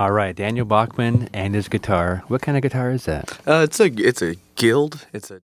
All right, Daniel Bachman and his guitar. What kind of guitar is that? It's a Guild. It's a